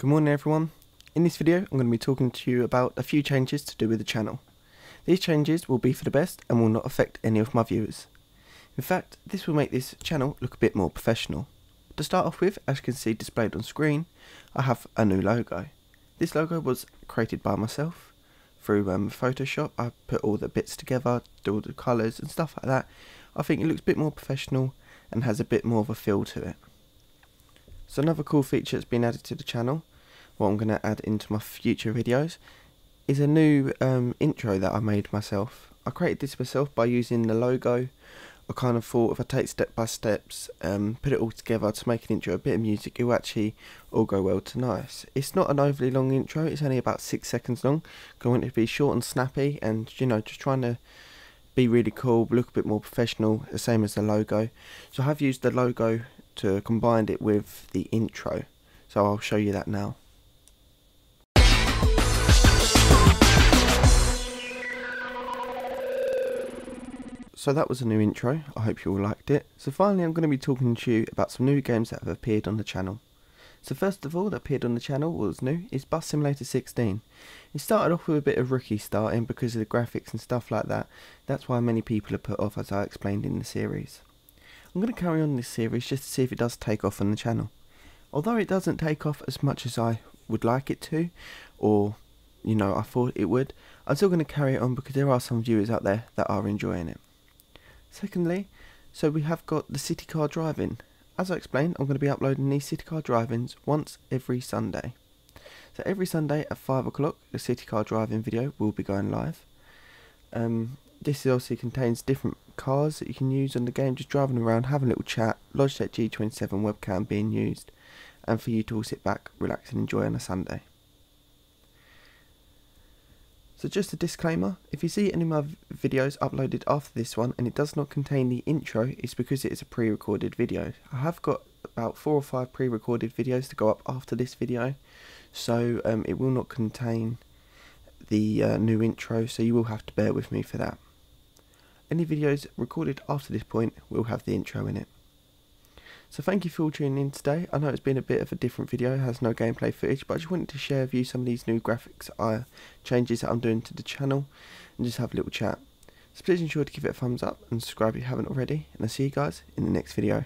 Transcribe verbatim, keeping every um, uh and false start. Good morning everyone. In this video I'm going to be talking to you about a few changes to do with the channel. These changes will be for the best and will not affect any of my viewers. In fact, this will make this channel look a bit more professional. To start off with, as you can see displayed on screen, I have a new logo. This logo was created by myself through um, Photoshop. I put all the bits together, do all the colours and stuff like that. I think it looks a bit more professional and has a bit more of a feel to it. So another cool feature that's been added to the channel, what I'm going to add into my future videos, is a new um, intro that I made myself. I created this myself by using the logo. I kind of thought if I take step by steps, um, put it all together to make an intro, a bit of music, it will actually all go well to nice. It's not an overly long intro, it's only about six seconds long. I want it to be short and snappy and, you know, just trying to be really cool, look a bit more professional, the same as the logo. So I have used the logo to combine it with the intro, so I'll show you that now. So that was a new intro, I hope you all liked it. So finally I'm going to be talking to you about some new games that have appeared on the channel. So first of all that appeared on the channel, what was new, is Bus Simulator sixteen. It started off with a bit of rookie starting because of the graphics and stuff like that. That's why many people are put off, as I explained in the series. I'm going to carry on this series just to see if it does take off on the channel. Although it doesn't take off as much as I would like it to, or you know I thought it would, I'm still going to carry it on because there are some viewers out there that are enjoying it. Secondly, so we have got the city car drive-in. As I explained, I'm going to be uploading these city car drive-ins once every Sunday. So every Sunday at five o'clock, the city car drive-in video will be going live. Um, this also contains different cars that you can use on the game, just driving around, having a little chat, Logitech G twenty-seven webcam being used, and for you to all sit back, relax and enjoy on a Sunday. So just a disclaimer, if you see any of my videos uploaded after this one and it does not contain the intro, it's because it is a pre-recorded video. I have got about four or five pre-recorded videos to go up after this video, so um, it will not contain the uh, new intro, so you will have to bear with me for that. Any videos recorded after this point will have the intro in it. So thank you for all tuning in today. I know it's been a bit of a different video, it has no gameplay footage, but I just wanted to share with you some of these new graphics uh, changes that I'm doing to the channel and just have a little chat. So please ensure to give it a thumbs up and subscribe if you haven't already, and I'll see you guys in the next video.